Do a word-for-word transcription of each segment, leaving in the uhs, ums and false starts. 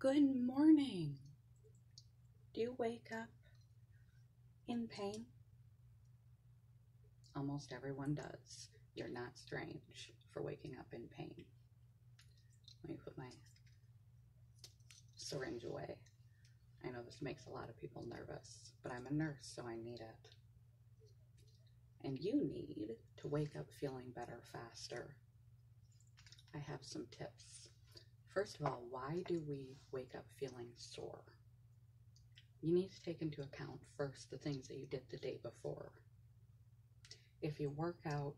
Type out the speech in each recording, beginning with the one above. Good morning. Do you wake up in pain? Almost everyone does. You're not strange for waking up in pain. Let me put my syringe away. I know this makes a lot of people nervous, but I'm a nurse, so I need it. And you need to wake up feeling better faster. I have some tips. First of all, why do we wake up feeling sore? You need to take into account first the things that you did the day before. If you work out,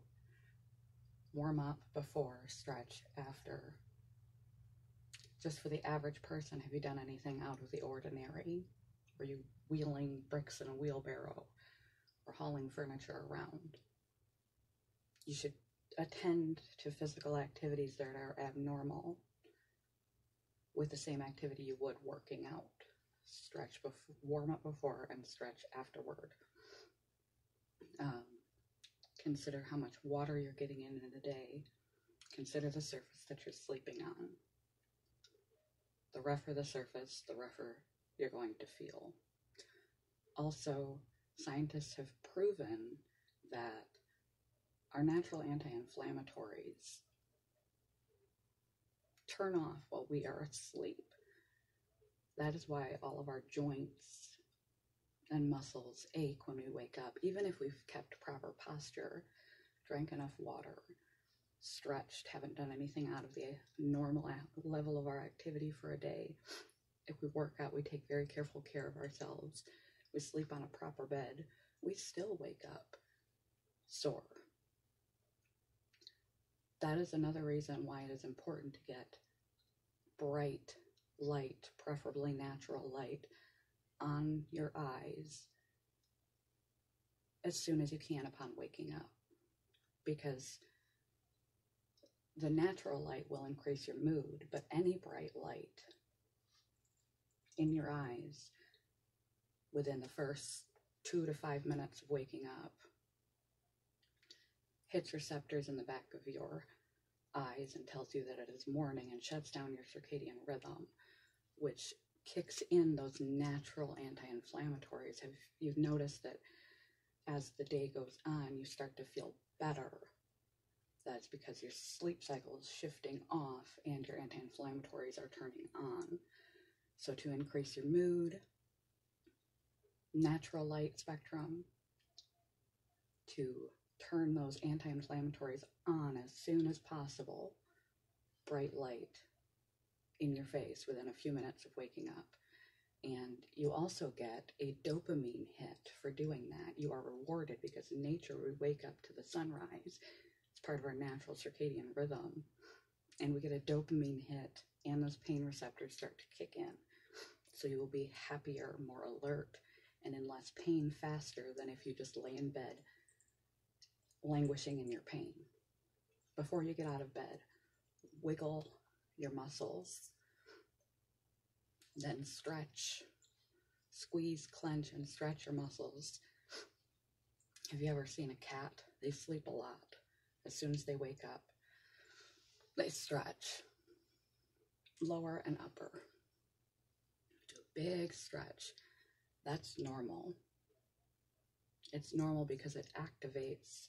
warm up before, stretch after. Just for the average person, have you done anything out of the ordinary? Were you wheeling bricks in a wheelbarrow or hauling furniture around? You should attend to physical activities that are abnormal with the same activity you would working out. Stretch, before, warm up before, and stretch afterward. Um, consider how much water you're getting in in a day. Consider the surface that you're sleeping on. The rougher the surface, the rougher you're going to feel. Also, scientists have proven that our natural anti-inflammatories turn off while we are asleep. That is why all of our joints and muscles ache when we wake up, even if we've kept proper posture, drank enough water, stretched, haven't done anything out of the normal level of our activity for a day. If we work out, we take very careful care of ourselves, we sleep on a proper bed, we still wake up sore. That is another reason why it is important to get bright light, preferably natural light, on your eyes as soon as you can upon waking up, because the natural light will increase your mood, but any bright light in your eyes within the first two to five minutes of waking up hits receptors in the back of your eyes and tells you that it is morning and shuts down your circadian rhythm, which kicks in those natural anti-inflammatories. Have you've noticed that as the day goes on, you start to feel better? That's because your sleep cycle is shifting off and your anti-inflammatories are turning on. So to increase your mood, natural light spectrum, to turn those anti-inflammatories on as soon as possible, bright light in your face within a few minutes of waking up. And you also get a dopamine hit for doing that. You are rewarded because in nature we wake up to the sunrise. It's part of our natural circadian rhythm. And we get a dopamine hit and those pain receptors start to kick in. So you will be happier, more alert, and in less pain faster than if you just lay in bed languishing in your pain. Before you get out of bed, wiggle your muscles, then stretch, squeeze, clench, and stretch your muscles. Have you ever seen a cat? They sleep a lot. As soon as they wake up, they stretch, lower and upper. Do a big stretch. That's normal. It's normal because it activates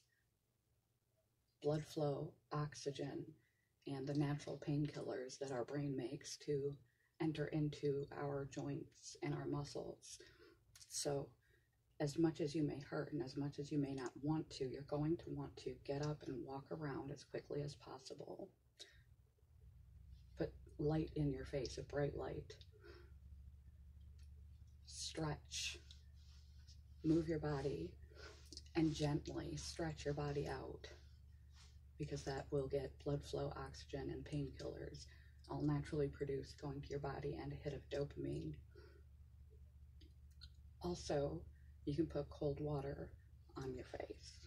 blood flow, oxygen, and the natural painkillers that our brain makes to enter into our joints and our muscles. So as much as you may hurt and as much as you may not want to, you're going to want to get up and walk around as quickly as possible. Put light in your face, a bright light. Stretch. Move your body and gently stretch your body out, because that will get blood flow, oxygen, and painkillers all naturally produced going to your body and a hit of dopamine. Also, you can put cold water on your face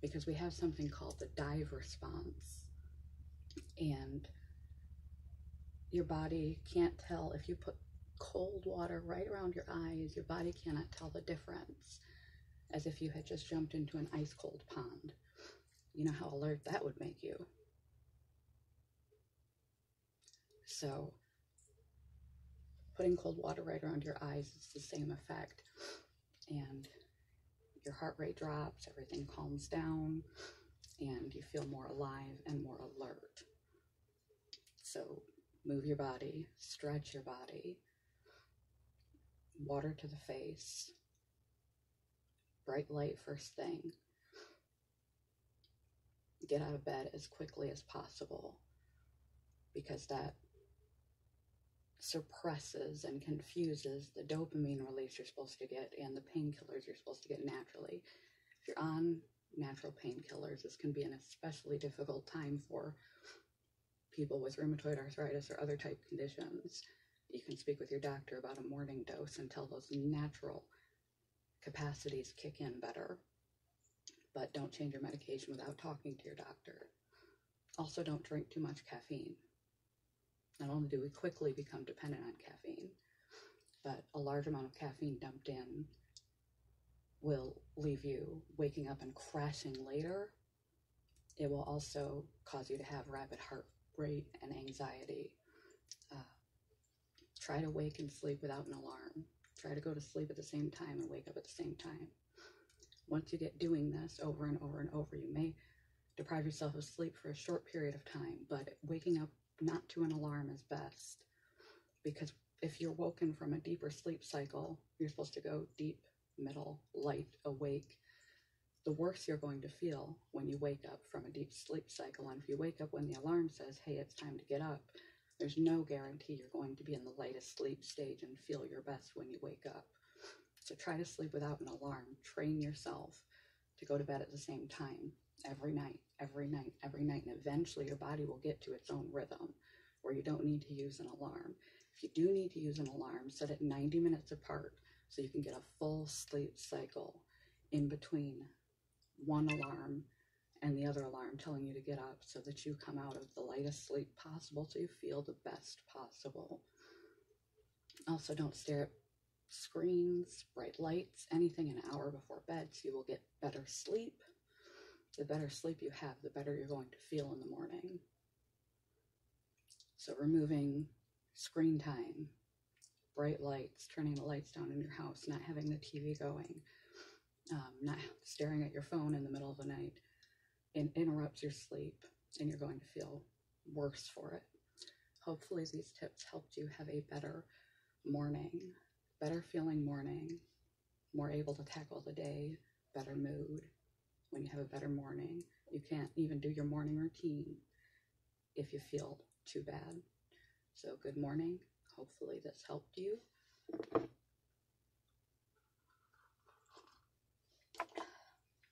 because we have something called the dive response, and your body can't tell if you put cold water right around your eyes. Your body cannot tell the difference, as if you had just jumped into an ice cold pond. You know how alert that would make you. So putting cold water right around your eyes, it's the same effect. And your heart rate drops, everything calms down, and you feel more alive and more alert. So move your body, stretch your body, water to the face, bright light first thing. Get out of bed as quickly as possible, because that suppresses and confuses the dopamine release you're supposed to get and the painkillers you're supposed to get naturally. If you're on natural painkillers, this can be an especially difficult time for people with rheumatoid arthritis or other type conditions. You can speak with your doctor about a morning dose until those natural capacities kick in better. But don't change your medication without talking to your doctor. Also, don't drink too much caffeine. Not only do we quickly become dependent on caffeine, but a large amount of caffeine dumped in will leave you waking up and crashing later. It will also cause you to have rapid heart rate and anxiety. Uh, try to wake and sleep without an alarm. Try to go to sleep at the same time and wake up at the same time. Once you get doing this over and over and over, you may deprive yourself of sleep for a short period of time, but waking up not to an alarm is best, because if you're woken from a deeper sleep cycle, you're supposed to go deep, middle, light, awake. The worse you're going to feel when you wake up from a deep sleep cycle, and if you wake up when the alarm says, hey, it's time to get up, there's no guarantee you're going to be in the lightest sleep stage and feel your best when you wake up. So try to sleep without an alarm. Train yourself to go to bed at the same time every night, every night, every night, and eventually your body will get to its own rhythm where you don't need to use an alarm. If you do need to use an alarm, set it ninety minutes apart so you can get a full sleep cycle in between one alarm and the other alarm telling you to get up, so that you come out of the lightest sleep possible so you feel the best possible. Also, don't stare at screens, bright lights, anything an hour before bed, so you will get better sleep. The better sleep you have, the better you're going to feel in the morning. So removing screen time, bright lights, turning the lights down in your house, not having the T V going, um, not staring at your phone in the middle of the night, it interrupts your sleep and you're going to feel worse for it. Hopefully these tips helped you have a better morning. Better feeling morning, more able to tackle the day, better mood. When you have a better morning, you can't even do your morning routine if you feel too bad. So good morning. Hopefully this helped you.